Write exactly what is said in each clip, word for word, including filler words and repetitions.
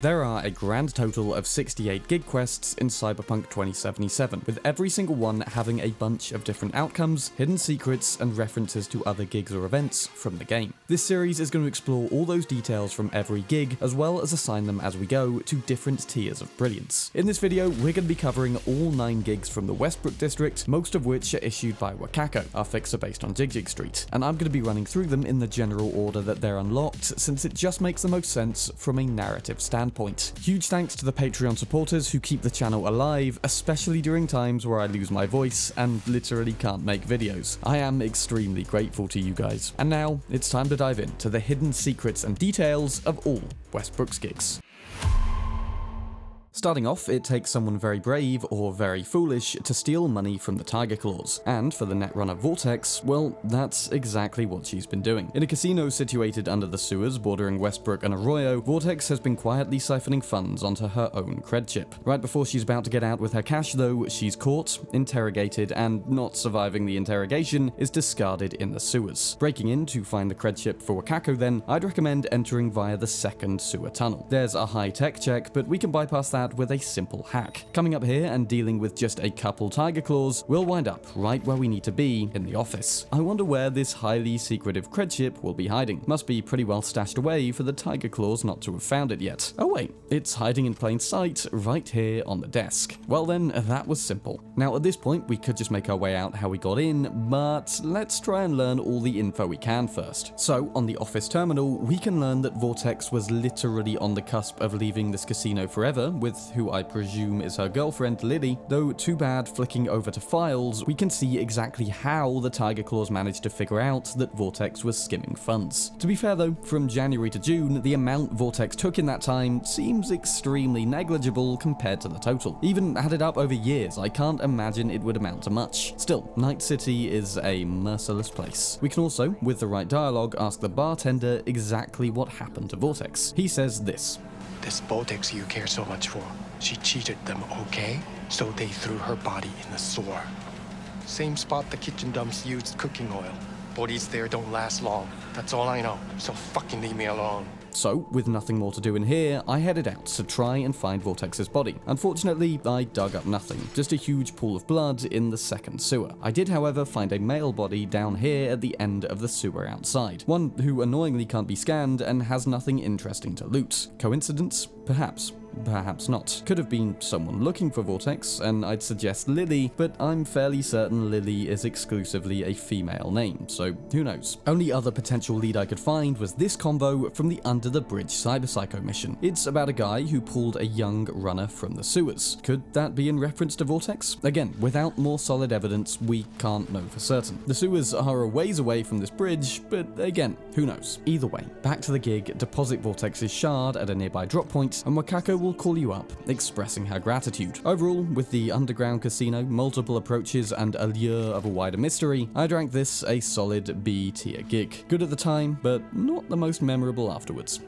There are a grand total of sixty-eight gig quests in Cyberpunk twenty seventy-seven, with every single one having a bunch of different outcomes, hidden secrets, and references to other gigs or events from the game. This series is going to explore all those details from every gig, as well as assign them as we go to different tiers of brilliance. In this video, we're going to be covering all nine gigs from the Westbrook district, most of which are issued by Wakako, our fixer based on Jigjig Street, and I'm going to be running through them in the general order that they're unlocked, since it just makes the most sense from a narrative standpoint. Point. Huge thanks to the Patreon supporters who keep the channel alive, especially during times where I lose my voice and literally can't make videos. I am extremely grateful to you guys. And now, it's time to dive into the hidden secrets and details of all Westbrook's gigs. Starting off, it takes someone very brave or very foolish to steal money from the Tiger Claws, and for the netrunner Vortex, well, that's exactly what she's been doing. In a casino situated under the sewers bordering Westbrook and Arroyo, Vortex has been quietly siphoning funds onto her own cred chip. Right before she's about to get out with her cash though, she's caught, interrogated, and not surviving the interrogation, is discarded in the sewers. Breaking in to find the cred chip for Wakako then, I'd recommend entering via the second sewer tunnel. There's a high-tech check, but we can bypass that with a simple hack. Coming up here and dealing with just a couple Tiger Claws, we'll wind up right where we need to be in the office. I wonder where this highly secretive cred chip will be hiding. Must be pretty well stashed away for the Tiger Claws not to have found it yet. Oh wait, it's hiding in plain sight right here on the desk. Well then, that was simple. Now at this point we could just make our way out how we got in, but let's try and learn all the info we can first. So on the office terminal, we can learn that Vortex was literally on the cusp of leaving this casino forever with With who I presume is her girlfriend, Lidy, though too bad flicking over to files, we can see exactly how the Tiger Claws managed to figure out that Vortex was skimming funds. To be fair though, from January to June, the amount Vortex took in that time seems extremely negligible compared to the total. Even added up over years, I can't imagine it would amount to much. Still, Night City is a merciless place. We can also, with the right dialogue, ask the bartender exactly what happened to Vortex. He says this. This Vortex you care so much for, she cheated them, okay? So they threw her body in the sewer. Same spot the kitchen dumps used cooking oil. Bodies there don't last long. That's all I know, so fucking leave me alone. So, with nothing more to do in here, I headed out to try and find Vortex's body. Unfortunately, I dug up nothing, just a huge pool of blood in the second sewer. I did, however, find a male body down here at the end of the sewer outside, one who annoyingly can't be scanned and has nothing interesting to loot. Coincidence? Perhaps. Perhaps not. Could have been someone looking for Vortex, and I'd suggest Lidy, but I'm fairly certain Lidy is exclusively a female name, so who knows. Only other potential lead I could find was this combo from the Under the Bridge Cyberpsycho mission. It's about a guy who pulled a young runner from the sewers. Could that be in reference to Vortex? Again, without more solid evidence, we can't know for certain. The sewers are a ways away from this bridge, but again, who knows. Either way, back to the gig, deposit Vortex's shard at a nearby drop point, and Wakako will call you up, expressing her gratitude. Overall, with the underground casino, multiple approaches, and allure of a wider mystery, I drank this a solid B tier gig. Good at the time, but not the most memorable afterwards.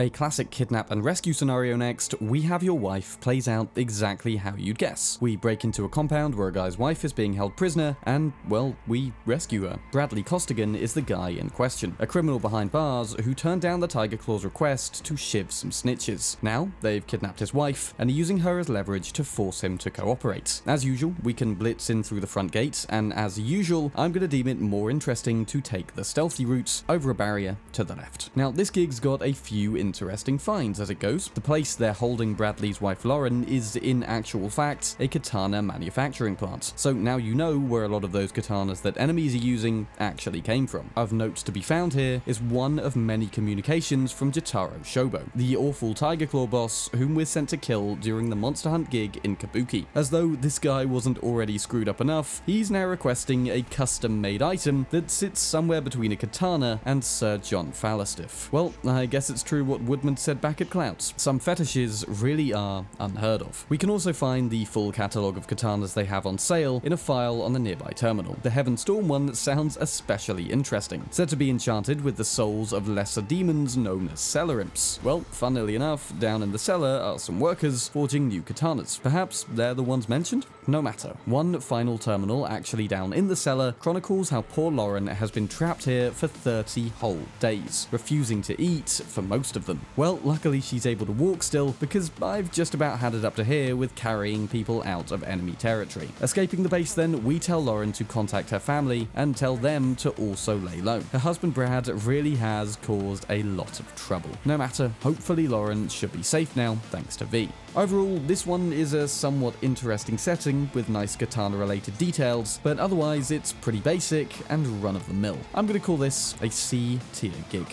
A classic kidnap and rescue scenario next, We Have Your Wife plays out exactly how you'd guess. We break into a compound where a guy's wife is being held prisoner, and, well, we rescue her. Bradley Costigan is the guy in question, a criminal behind bars who turned down the Tiger Claw's request to shiv some snitches. Now, they've kidnapped his wife, and are using her as leverage to force him to cooperate. As usual, we can blitz in through the front gate, and as usual, I'm gonna deem it more interesting to take the stealthy route over a barrier to the left. Now, this gig's got a few in interesting finds as it goes. The place they're holding Bradley's wife Lauren is, in actual fact, a katana manufacturing plant, so now you know where a lot of those katanas that enemies are using actually came from. Of note to be found here is one of many communications from Jotaro Shobo, the awful Tiger Claw boss whom we're sent to kill during the Monster Hunt gig in Kabuki. As though this guy wasn't already screwed up enough, he's now requesting a custom-made item that sits somewhere between a katana and Sir John Fallistiff. Well, I guess it's true what Woodman said back at Clouds. Some fetishes really are unheard of. We can also find the full catalogue of katanas they have on sale in a file on the nearby terminal. The Heavenstorm one sounds especially interesting, said to be enchanted with the souls of lesser demons known as cellar imps. Well, funnily enough, down in the cellar are some workers forging new katanas. Perhaps they're the ones mentioned? No matter. One final terminal, actually down in the cellar, chronicles how poor Lauren has been trapped here for thirty whole days, refusing to eat for most of them. Well, luckily she's able to walk still, because I've just about had it up to here with carrying people out of enemy territory. Escaping the base then, we tell Lauren to contact her family and tell them to also lay low. Her husband Brad really has caused a lot of trouble. No matter, hopefully Lauren should be safe now, thanks to V. Overall, this one is a somewhat interesting setting with nice katana-related details, but otherwise it's pretty basic and run-of-the-mill. I'm going to call this a C-tier gig.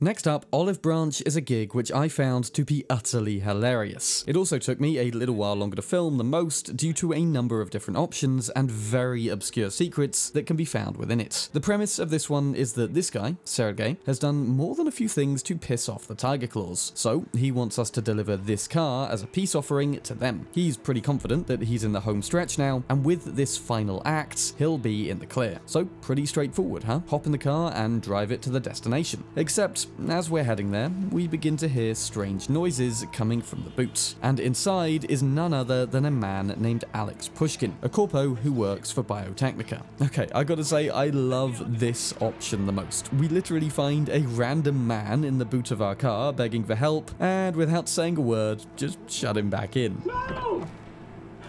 Next up, Olive Branch is a gig which I found to be utterly hilarious. It also took me a little while longer to film than most due to a number of different options and very obscure secrets that can be found within it. The premise of this one is that this guy, Sergei, has done more than a few things to piss off the Tiger Claws, so he wants us to deliver this car as a peace offering to them. He's pretty confident that he's in the home stretch now, and with this final act, he'll be in the clear. So pretty straightforward, huh? Hop in the car and drive it to the destination. Except, as we're heading there, we begin to hear strange noises coming from the boot, and inside is none other than a man named Alex Pushkin, a corpo who works for Biotechnica. Okay, I gotta say, I love this option the most. We literally find a random man in the boot of our car begging for help, and without saying a word, just shut him back in. No!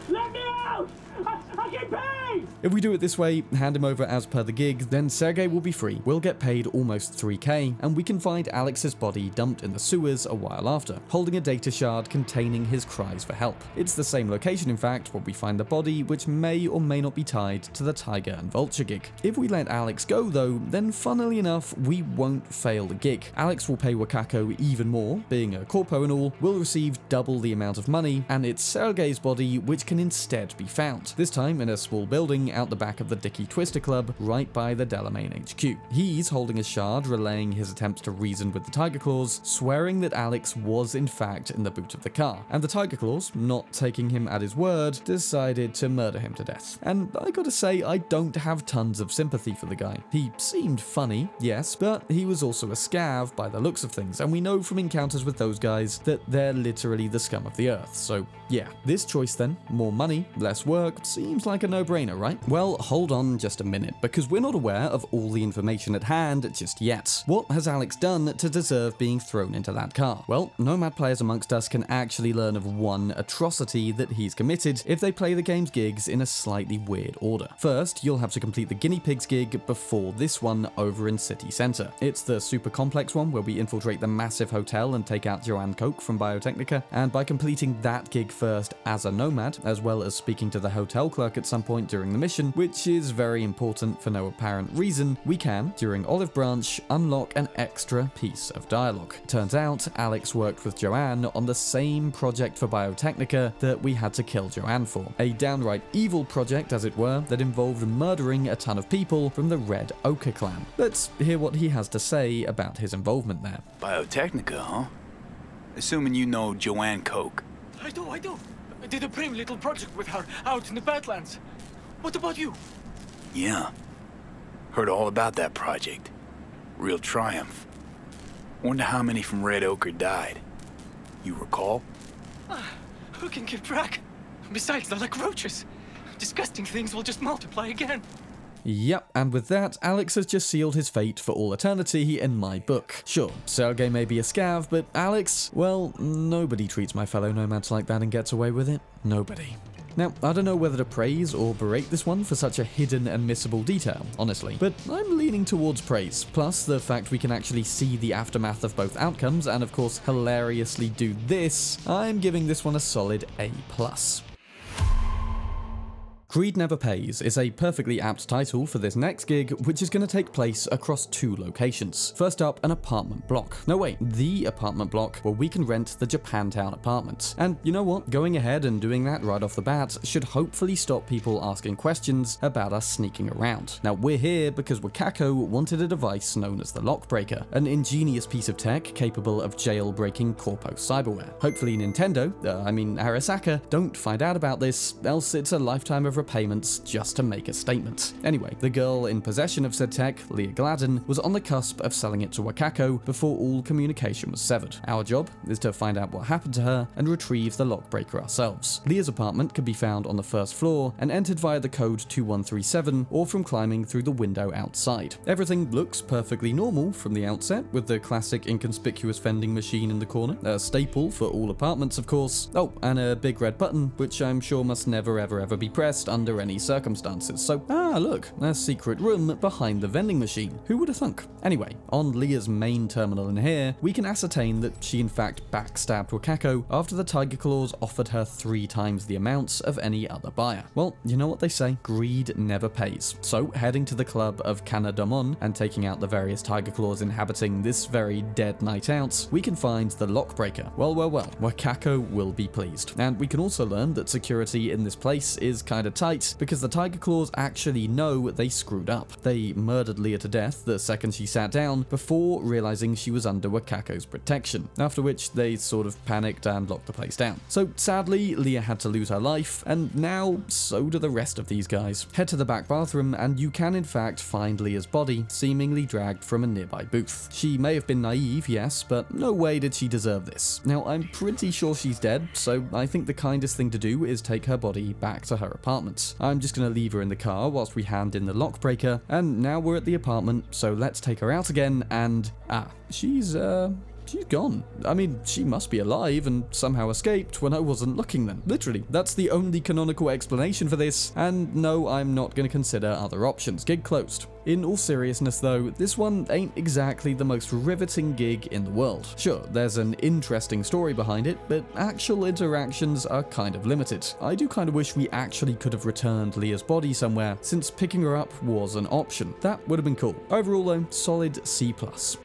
Let me out! I, I get paid! If we do it this way, hand him over as per the gig, then Sergei will be free. We'll get paid almost three K, and we can find Alex's body dumped in the sewers a while after, holding a data shard containing his cries for help. It's the same location, in fact, where we find the body, which may or may not be tied to the Tiger and Vulture gig. If we let Alex go, though, then funnily enough, we won't fail the gig. Alex will pay Wakako even more, being a corpo and all, will receive double the amount of money, and it's Sergei's body which can instead be found. This time in a small building out the back of the Dickey Twister Club, right by the Delamain H Q. He's holding a shard, relaying his attempts to reason with the Tiger Claws, swearing that Alex was in fact in the boot of the car. And the Tiger Claws, not taking him at his word, decided to murder him to death. And I gotta say, I don't have tons of sympathy for the guy. He seemed funny, yes, but he was also a scav by the looks of things, and we know from encounters with those guys that they're literally the scum of the earth. So yeah, this choice then, more money, less work, seems like a no-brainer, right? Well, hold on just a minute, because we're not aware of all the information at hand just yet. What has Alex done to deserve being thrown into that car? Well, Nomad players amongst us can actually learn of one atrocity that he's committed if they play the game's gigs in a slightly weird order. First, you'll have to complete the Guinea Pigs gig before this one over in City Centre. It's the super complex one where we infiltrate the massive hotel and take out Joanne Koch from Biotechnica, and by completing that gig first as a Nomad, as well as speaking to the hotel hotel clerk at some point during the mission, which is very important for no apparent reason, we can, during Olive Branch, unlock an extra piece of dialogue. Turns out, Alex worked with Joanne on the same project for Biotechnica that we had to kill Joanne for. A downright evil project, as it were, that involved murdering a ton of people from the Red Ochre clan. Let's hear what he has to say about his involvement there. Biotechnica, huh? Assuming you know Joanne Koch. I do, I do. I did a brave little project with her out in the Badlands. What about you? Yeah. Heard all about that project. Real triumph. Wonder how many from Red Ochre died. You recall? Ah, who can keep track? Besides, they're like roaches. Disgusting things will just multiply again. Yep, and with that, Alex has just sealed his fate for all eternity in my book. Sure, Sergei may be a scav, but Alex? Well, nobody treats my fellow nomads like that and gets away with it. Nobody. Now, I don't know whether to praise or berate this one for such a hidden and missable detail, honestly, but I'm leaning towards praise, plus the fact we can actually see the aftermath of both outcomes and of course hilariously do this, I'm giving this one a solid A plus. Greed Never Pays is a perfectly apt title for this next gig, which is going to take place across two locations. First up, an apartment block. No wait, the apartment block where we can rent the Japantown apartment. And you know what? Going ahead and doing that right off the bat should hopefully stop people asking questions about us sneaking around. Now we're here because Wakako wanted a device known as the Lockbreaker, an ingenious piece of tech capable of jailbreaking corpo cyberware. Hopefully Nintendo, uh, I mean Arasaka, don't find out about this, else it's a lifetime of repayments just to make a statement. Anyway, the girl in possession of said tech, Leah Gladden, was on the cusp of selling it to Wakako before all communication was severed. Our job is to find out what happened to her and retrieve the Lockbreaker ourselves. Leah's apartment could be found on the first floor and entered via the code two one three seven or from climbing through the window outside. Everything looks perfectly normal from the outset, with the classic inconspicuous vending machine in the corner, a staple for all apartments of course, oh, and a big red button which I'm sure must never ever ever be pressed under any circumstances. So, ah look, a secret room behind the vending machine. Who would have thunk? Anyway, on Leah's main terminal in here, we can ascertain that she in fact backstabbed Wakako after the Tiger Claws offered her three times the amounts of any other buyer. Well, you know what they say, greed never pays. So, heading to the club of Kanadomon and taking out the various Tiger Claws inhabiting this very dead night out, we can find the Lockbreaker. Well, well, well, Wakako will be pleased. And we can also learn that security in this place is kinda tight because the Tiger Claws actually know they screwed up. They murdered Leah to death the second she sat down before realizing she was under Wakako's protection, after which they sort of panicked and locked the place down. So sadly, Leah had to lose her life, and now so do the rest of these guys. Head to the back bathroom and you can in fact find Leah's body seemingly dragged from a nearby booth. She may have been naive, yes, but no way did she deserve this. Now I'm pretty sure she's dead, so I think the kindest thing to do is take her body back to her apartment. I'm just gonna leave her in the car whilst we hand in the Lockbreaker, and now we're at the apartment, so let's take her out again and ah, she's uh she's gone. I mean, she must be alive and somehow escaped when I wasn't looking then. Literally, that's the only canonical explanation for this, and no, I'm not gonna consider other options. Gig closed. In all seriousness though, this one ain't exactly the most riveting gig in the world. Sure, there's an interesting story behind it, but actual interactions are kind of limited. I do kind of wish we actually could have returned Leah's body somewhere, since picking her up was an option. That would have been cool. Overall though, solid C plus.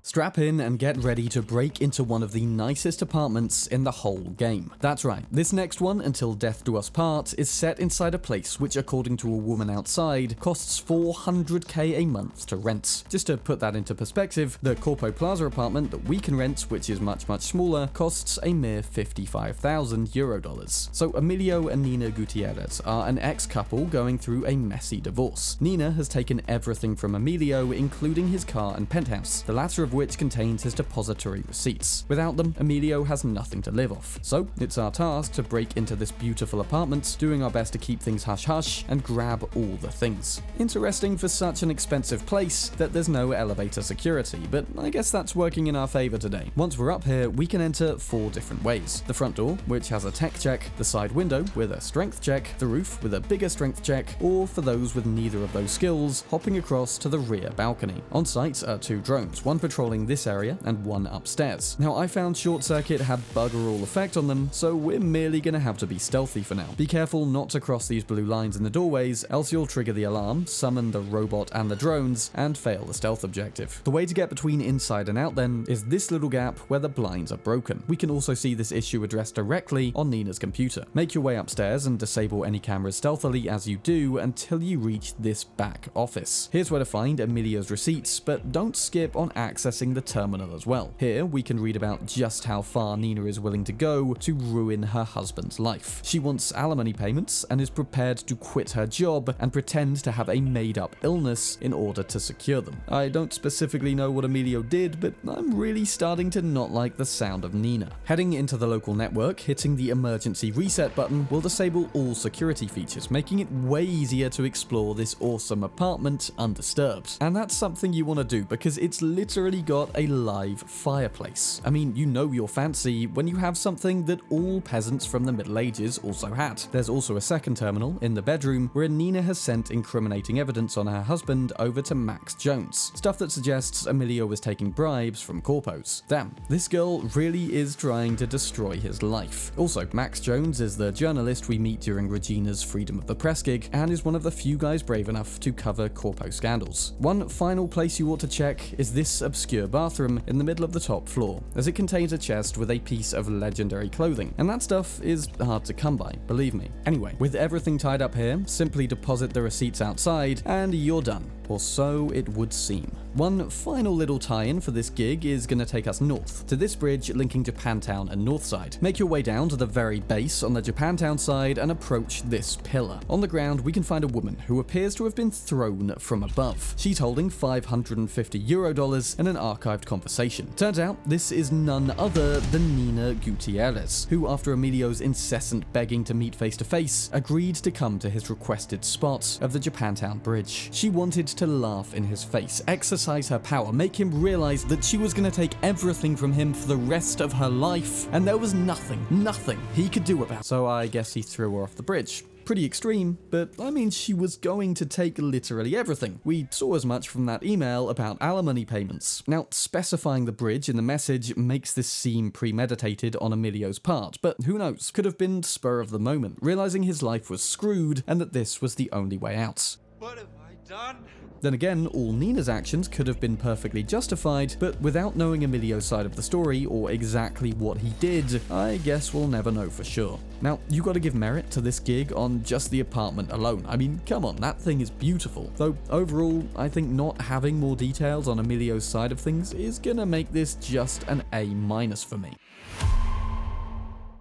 Strap in and get ready to break into one of the nicest apartments in the whole game. That's right, this next one, Until Death Do Us Part, is set inside a place which, according to a woman outside, costs four hundred K a month to rent. Just to put that into perspective, the Corpo Plaza apartment that we can rent, which is much much smaller, costs a mere fifty-five thousand euro dollars. So Emilio and Nina Gutierrez are an ex-couple going through a messy divorce. Nina has taken everything from Emilio, including his car and penthouse, the latter of which contains his depository receipts. Without them, Emilio has nothing to live off. So it's our task to break into this beautiful apartment, doing our best to keep things hush-hush and grab all the things. Interesting for such an expensive place that there's no elevator security, but I guess that's working in our favor today. Once we're up here, we can enter four different ways. The front door, which has a tech check, the side window with a strength check, the roof with a bigger strength check, or for those with neither of those skills, hopping across to the rear balcony. On site are two drones, one patrol controlling this area and one upstairs. Now I found Short Circuit had bugger all effect on them, so we're merely gonna have to be stealthy for now. Be careful not to cross these blue lines in the doorways, else you'll trigger the alarm, summon the robot and the drones, and fail the stealth objective. The way to get between inside and out then is this little gap where the blinds are broken. We can also see this issue addressed directly on Nina's computer. Make your way upstairs and disable any cameras stealthily as you do until you reach this back office. Here's where to find Emilio's receipts, but don't skip on access accessing the terminal as well. Here we can read about just how far Nina is willing to go to ruin her husband's life. She wants alimony payments and is prepared to quit her job and pretend to have a made-up illness in order to secure them. I don't specifically know what Emilio did, but I'm really starting to not like the sound of Nina. Heading into the local network, hitting the emergency reset button will disable all security features, making it way easier to explore this awesome apartment undisturbed. And that's something you want to do because it's literally got a live fireplace. I mean, you know your fancy when you have something that all peasants from the Middle Ages also had. There's also a second terminal in the bedroom where Nina has sent incriminating evidence on her husband over to Max Jones. Stuff that suggests Emilio was taking bribes from corpos. Damn, this girl really is trying to destroy his life. Also, Max Jones is the journalist we meet during Regina's Freedom of the Press gig and is one of the few guys brave enough to cover corpo scandals. One final place you ought to check is this obscure bathroom in the middle of the top floor, as it contains a chest with a piece of legendary clothing, and that stuff is hard to come by, believe me. Anyway, with everything tied up here, simply deposit the receipts outside and you're done, or so it would seem. One final little tie-in for this gig is going to take us north, to this bridge linking Japantown and Northside. Make your way down to the very base on the Japantown side and approach this pillar. On the ground, we can find a woman who appears to have been thrown from above. She's holding five hundred fifty euro dollars and an archived conversation. Turns out this is none other than Nina Gutierrez, who after Emilio's incessant begging to meet face to face, agreed to come to his requested spot of the Japantown Bridge. She wanted to laugh in his face, exercise her power, make him realize that she was going to take everything from him for the rest of her life, and there was nothing, nothing he could do about it. So I guess he threw her off the bridge. Pretty extreme, but I mean, she was going to take literally everything. We saw as much from that email about alimony payments. Now, specifying the bridge in the message makes this seem premeditated on Emilio's part, but who knows, could have been spur of the moment, realizing his life was screwed and that this was the only way out. What have I done? Then again, all Nina's actions could have been perfectly justified, but without knowing Emilio's side of the story or exactly what he did, I guess we'll never know for sure. Now, you gotta give merit to this gig on just the apartment alone. I mean, come on, that thing is beautiful. Though, overall, I think not having more details on Emilio's side of things is gonna make this just an A minus for me.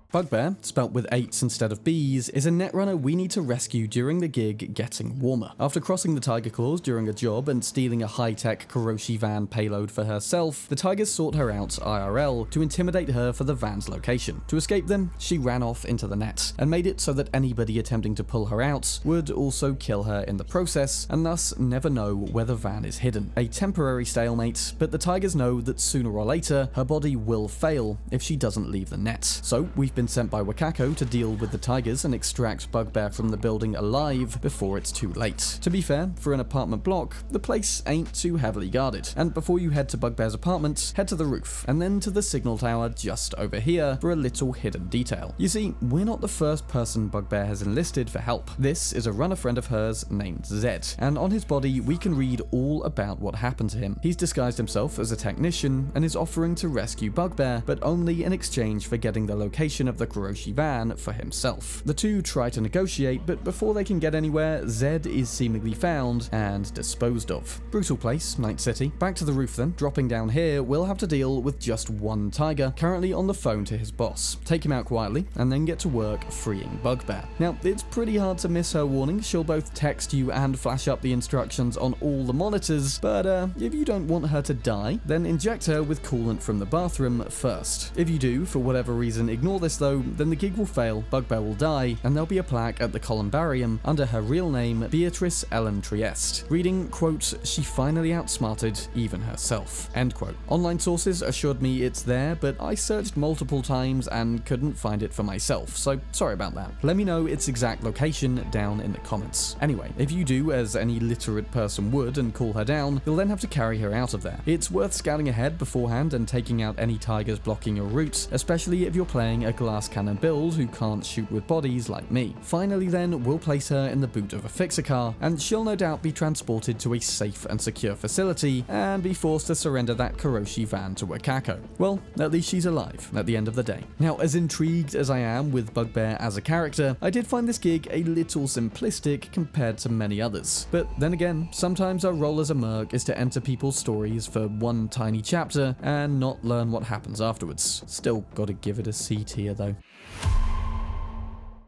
Bugbear, spelt with eights instead of B's, is a netrunner we need to rescue during the gig Getting Warmer. After crossing the Tiger Claws during a job and stealing a high-tech Kiroshi van payload for herself, the Tigers sought her out I R L to intimidate her for the van's location. To escape them, she ran off into the net, and made it so that anybody attempting to pull her out would also kill her in the process, and thus never know where the van is hidden. A temporary stalemate, but the Tigers know that sooner or later, her body will fail if she doesn't leave the net. So we've been sent by Wakako to deal with the Tigers and extract Bugbear from the building alive before it's too late. To be fair, for an apartment block, the place ain't too heavily guarded, and before you head to Bugbear's apartment, head to the roof, and then to the signal tower just over here for a little hidden detail. You see, we're not the first person Bugbear has enlisted for help. This is a runner friend of hers named Zed, and on his body we can read all about what happened to him. He's disguised himself as a technician and is offering to rescue Bugbear, but only in exchange for getting the location of the Kiroshi van for himself. The two try to negotiate, but before they can get anywhere, Zed is seemingly found and disposed of. Brutal place, Night City. Back to the roof then. Dropping down here, we'll have to deal with just one Tiger, currently on the phone to his boss. Take him out quietly, and then get to work freeing Bugbear. Now, it's pretty hard to miss her warning. She'll both text you and flash up the instructions on all the monitors, but uh, if you don't want her to die, then inject her with coolant from the bathroom first. If you do, for whatever reason, ignore this though, then the gig will fail, Bugbear will die, and there'll be a plaque at the Columbarium under her real name, Beatrice Ellen Trieste, reading, quote, "She finally outsmarted even herself," end quote. Online sources assured me it's there, but I searched multiple times and couldn't find it for myself, so sorry about that. Let me know its exact location down in the comments. Anyway, if you do as any literate person would and call her down, you'll then have to carry her out of there. It's worth scouting ahead beforehand and taking out any Tigers blocking your route, especially if you're playing a glass cannon build who can't shoot with bodies like me. Finally then, we'll place her in the boot of a fixer car, and she'll no doubt be transported to a safe and secure facility and be forced to surrender that Kiroshi van to Wakako. Well, at least she's alive at the end of the day. Now, as intrigued as I am with Bugbear as a character, I did find this gig a little simplistic compared to many others. But then again, sometimes our role as a merc is to enter people's stories for one tiny chapter and not learn what happens afterwards. Still gotta give it a C tier though.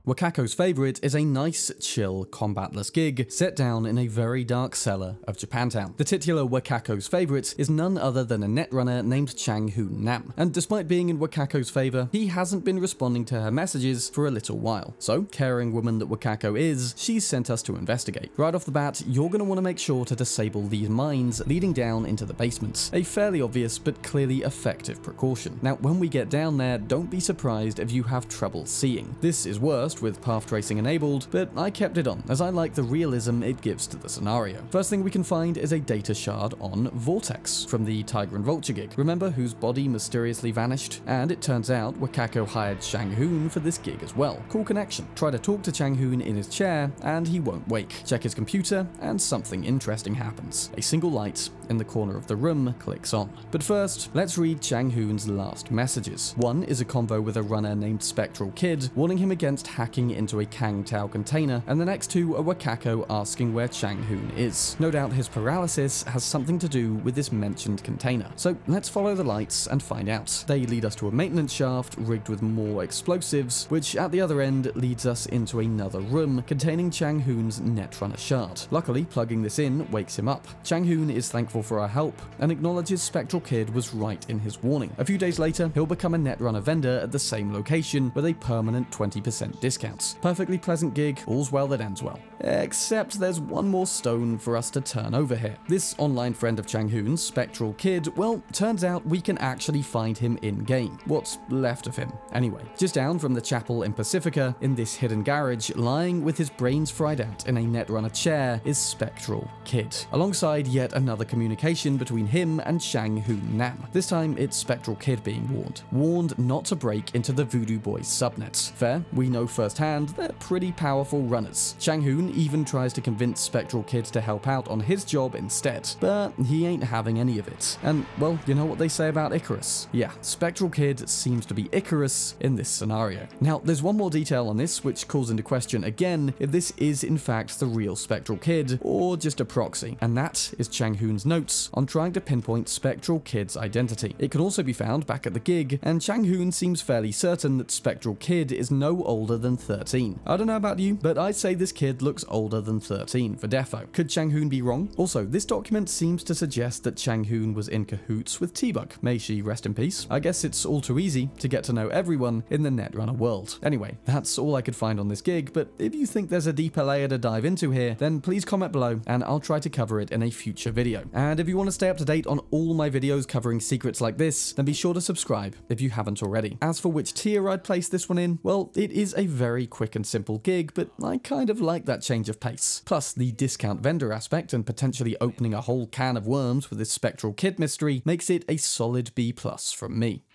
Wakako's favourite is a nice, chill, combatless gig set down in a very dark cellar of Japantown. The titular Wakako's favourite is none other than a netrunner named Chang Hoon Nam, and despite being in Wakako's favour, he hasn't been responding to her messages for a little while. So, caring woman that Wakako is, she's sent us to investigate. Right off the bat, you're going to want to make sure to disable these mines leading down into the basements, a fairly obvious but clearly effective precaution. Now, when we get down there, don't be surprised if you have trouble seeing. This is worse with path tracing enabled, but I kept it on as I like the realism it gives to the scenario. First thing we can find is a data shard on Vortex from the Tiger and Vulture gig, remember, whose body mysteriously vanished, and it turns out Wakako hired Chang Hoon for this gig as well. Cool connection. Try to talk to Chang Hoon in his chair and he won't wake. Check his computer and something interesting happens. A single light in the corner of the room clicks on. But first, let's read Chang Hoon's last messages. One is a convo with a runner named Spectral Kid, warning him against hacking into a Kang Tao container, and the next two are Wakako asking where Chang Hoon is. No doubt his paralysis has something to do with this mentioned container. So let's follow the lights and find out. They lead us to a maintenance shaft rigged with more explosives, which at the other end leads us into another room containing Chang Hoon's Netrunner shard. Luckily, plugging this in wakes him up. Chang Hoon is thankful for our help and acknowledges Spectral Kid was right in his warning. A few days later, he'll become a Netrunner vendor at the same location with a permanent twenty percent discount. Perfectly pleasant gig, all's well that ends well. Except there's one more stone for us to turn over here. This online friend of Chang Hoon's, Spectral Kid, well, turns out we can actually find him in-game. What's left of him, anyway. Just down from the chapel in Pacifica, in this hidden garage, lying with his brains fried out in a Netrunner chair, is Spectral Kid, alongside yet another communication between him and Chang Hoon Nam. This time, it's Spectral Kid being warned. Warned not to break into the Voodoo Boys subnets. Fair, we know firsthand they're pretty powerful runners. Chang Hoon even tries to convince Spectral Kid to help out on his job instead, but he ain't having any of it. And, well, you know what they say about Icarus? Yeah, Spectral Kid seems to be Icarus in this scenario. Now, there's one more detail on this which calls into question again if this is in fact the real Spectral Kid or just a proxy, and that is Chang Hoon's notes on trying to pinpoint Spectral Kid's identity. It can also be found back at the gig, and Chang Hoon seems fairly certain that Spectral Kid is no older than thirteen. I don't know about you, but I'd say this kid looks older than thirteen for defo. Could Chang Hoon be wrong? Also, this document seems to suggest that Chang Hoon was in cahoots with T-Bug. May she rest in peace. I guess it's all too easy to get to know everyone in the Netrunner world. Anyway, that's all I could find on this gig, but if you think there's a deeper layer to dive into here, then please comment below and I'll try to cover it in a future video. And if you want to stay up to date on all my videos covering secrets like this, then be sure to subscribe if you haven't already. As for which tier I'd place this one in, well, it is a very quick and simple gig, but I kind of like that change of pace. Plus, the discount vendor aspect and potentially opening a whole can of worms with this Spectral Kid mystery makes it a solid B plus from me.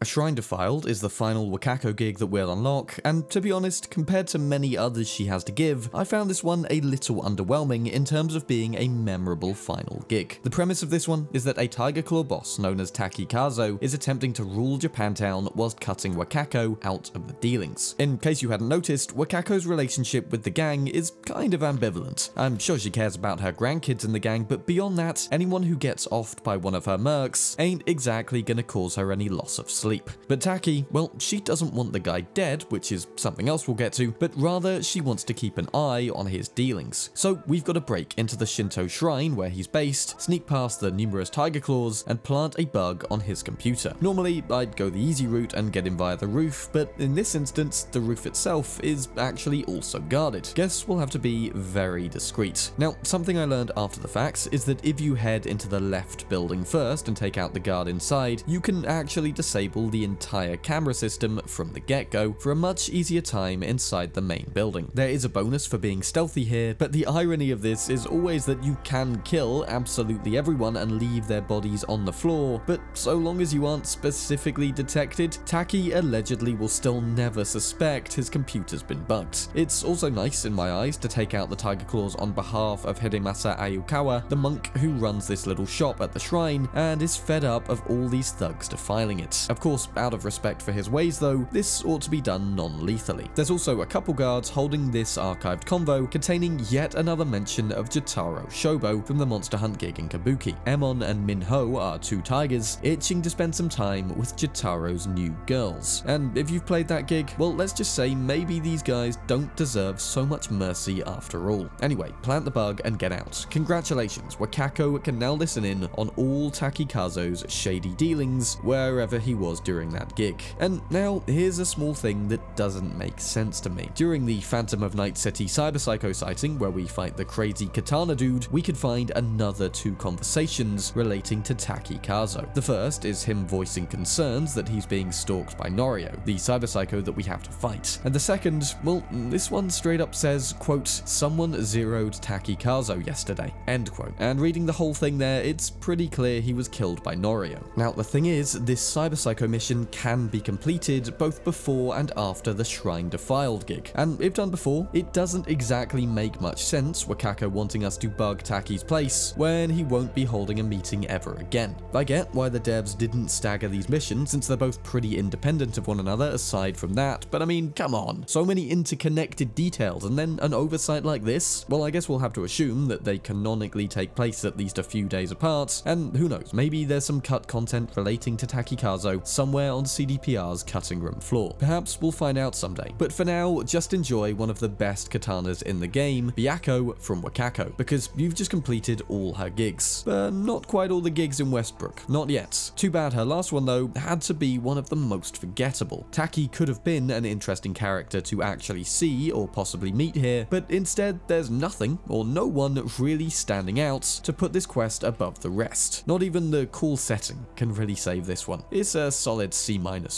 A Shrine Defiled is the final Wakako gig that we'll unlock, and to be honest, compared to many others she has to give, I found this one a little underwhelming in terms of being a memorable final gig. The premise of this one is that a Tiger Claw boss known as Takikazo is attempting to rule Japantown whilst cutting Wakako out of the dealings. In case you hadn't noticed, Wakako's relationship with the gang is kind of ambivalent. I'm sure she cares about her grandkids in the gang, but beyond that, anyone who gets offed by one of her mercs ain't exactly gonna cause her any loss of sleep. But Taki, well, she doesn't want the guy dead, which is something else we'll get to, but rather she wants to keep an eye on his dealings. So we've got to break into the Shinto shrine where he's based, sneak past the numerous Tiger Claws, and plant a bug on his computer. Normally, I'd go the easy route and get in via the roof, but in this instance, the roof itself is actually also guarded. Guess we'll have to be very discreet. Now, something I learned after the facts is that if you head into the left building first and take out the guard inside, you can actually disable the entire camera system from the get-go for a much easier time inside the main building. There is a bonus for being stealthy here, but the irony of this is always that you can kill absolutely everyone and leave their bodies on the floor, but so long as you aren't specifically detected, Taki allegedly will still never suspect his computer's been bugged. It's also nice in my eyes to take out the Tiger Claws on behalf of Hidemasa Ayukawa, the monk who runs this little shop at the shrine and is fed up of all these thugs defiling it. Of course, Of course, out of respect for his ways though, this ought to be done non-lethally. There's also a couple guards holding this archived convo containing yet another mention of Jotaro Shobo from the Monster Hunt gig in Kabuki. Emon and Minho are two tigers itching to spend some time with Jotaro's new girls. And if you've played that gig, well, let's just say maybe these guys don't deserve so much mercy after all. Anyway, plant the bug and get out. Congratulations, Wakako can now listen in on all Takikazo's shady dealings wherever he was during that gig. And now, here's a small thing that doesn't make sense to me. During the Phantom of Night City Cyberpsycho sighting, where we fight the crazy katana dude, we could find another two conversations relating to Takikazo. The first is him voicing concerns that he's being stalked by Norio, the Cyberpsycho that we have to fight. And the second, well, this one straight up says, quote, "Someone zeroed Takikazo yesterday," end quote. And reading the whole thing there, it's pretty clear he was killed by Norio. Now, the thing is, this Cyberpsycho Psycho mission can be completed both before and after the Shrine Defiled gig, and if done before, it doesn't exactly make much sense Wakako wanting us to bug Taki's place when he won't be holding a meeting ever again. I get why the devs didn't stagger these missions since they're both pretty independent of one another aside from that, but I mean, come on, so many interconnected details and then an oversight like this? Well, I guess we'll have to assume that they canonically take place at least a few days apart, and who knows, maybe there's some cut content relating to Takikazo somewhere on C D P R's cutting room floor. Perhaps we'll find out someday. But for now, just enjoy one of the best katanas in the game, Biako from Wakako, because you've just completed all her gigs. But not quite all the gigs in Westbrook. Not yet. Too bad her last one, though, had to be one of the most forgettable. Taki could have been an interesting character to actually see or possibly meet here, but instead there's nothing or no one really standing out to put this quest above the rest. Not even the cool setting can really save this one. It's a solid C-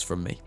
from me.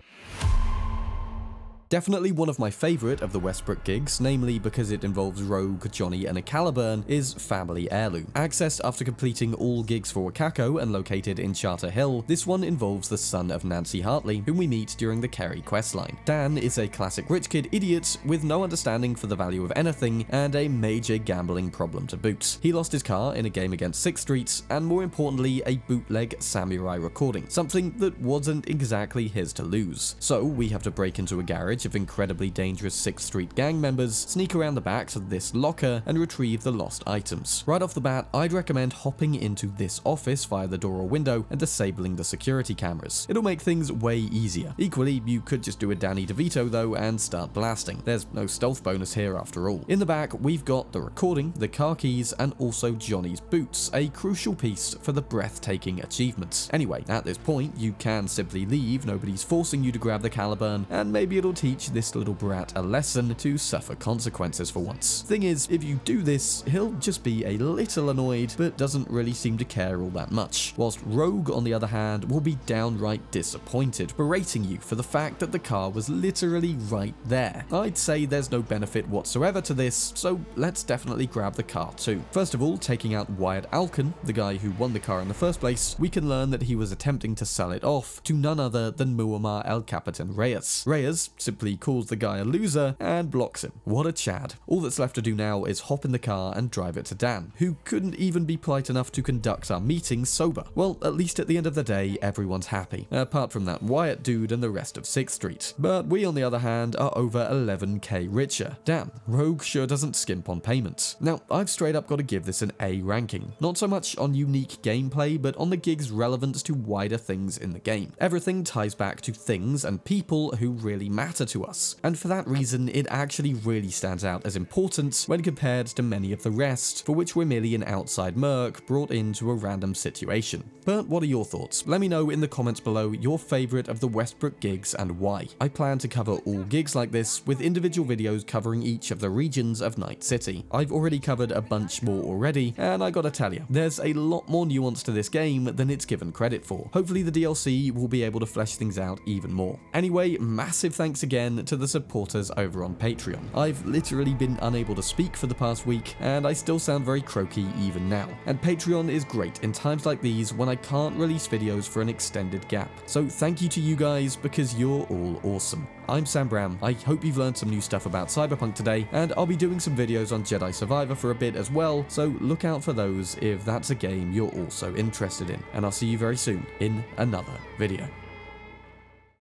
Definitely one of my favourite of the Westbrook gigs, namely because it involves Rogue, Johnny and a Caliburn, is Family Heirloom. Accessed after completing all gigs for Wakako and located in Charter Hill, this one involves the son of Nancy Hartley, whom we meet during the Kerry questline. Dan is a classic rich kid idiot with no understanding for the value of anything and a major gambling problem to boot. He lost his car in a game against Sixth Street and, more importantly, a bootleg samurai recording, something that wasn't exactly his to lose. So we have to break into a garage of incredibly dangerous sixth Street gang members, sneak around the backs of this locker and retrieve the lost items. Right off the bat, I'd recommend hopping into this office via the door or window and disabling the security cameras. It'll make things way easier. Equally, you could just do a Danny DeVito though and start blasting. There's no stealth bonus here after all. In the back, we've got the recording, the car keys and also Johnny's boots, a crucial piece for the breathtaking achievements. Anyway, at this point, you can simply leave, nobody's forcing you to grab the Caliburn, and maybe it'll teach teach this little brat a lesson to suffer consequences for once. Thing is, if you do this, he'll just be a little annoyed, but doesn't really seem to care all that much. Whilst Rogue, on the other hand, will be downright disappointed, berating you for the fact that the car was literally right there. I'd say there's no benefit whatsoever to this, so let's definitely grab the car too. First of all, taking out Wyatt Alkin, the guy who won the car in the first place, we can learn that he was attempting to sell it off to none other than Muammar El Capitan Reyes. Reyes simply calls the guy a loser and blocks him. What a Chad. All that's left to do now is hop in the car and drive it to Dan, who couldn't even be polite enough to conduct our meeting sober. Well, at least at the end of the day, everyone's happy, apart from that Wyatt dude and the rest of sixth Street. But we, on the other hand, are over eleven K richer. Damn, Rogue sure doesn't skimp on payments. Now, I've straight up got to give this an A ranking. Not so much on unique gameplay, but on the gig's relevance to wider things in the game. Everything ties back to things and people who really matter to us, and for that reason it actually really stands out as important when compared to many of the rest, for which we're merely an outside merc brought into a random situation. But what are your thoughts? Let me know in the comments below your favourite of the Westbrook gigs and why. I plan to cover all gigs like this with individual videos covering each of the regions of Night City. I've already covered a bunch more already, and I gotta tell you, there's a lot more nuance to this game than it's given credit for. Hopefully the D L C will be able to flesh things out even more. Anyway, massive thanks again to the supporters over on Patreon. I've literally been unable to speak for the past week, and I still sound very croaky even now. And Patreon is great in times like these when I can't release videos for an extended gap. So thank you to you guys, because you're all awesome. I'm Sam Bram, I hope you've learned some new stuff about Cyberpunk today, and I'll be doing some videos on Jedi Survivor for a bit as well, so look out for those if that's a game you're also interested in. And I'll see you very soon in another video.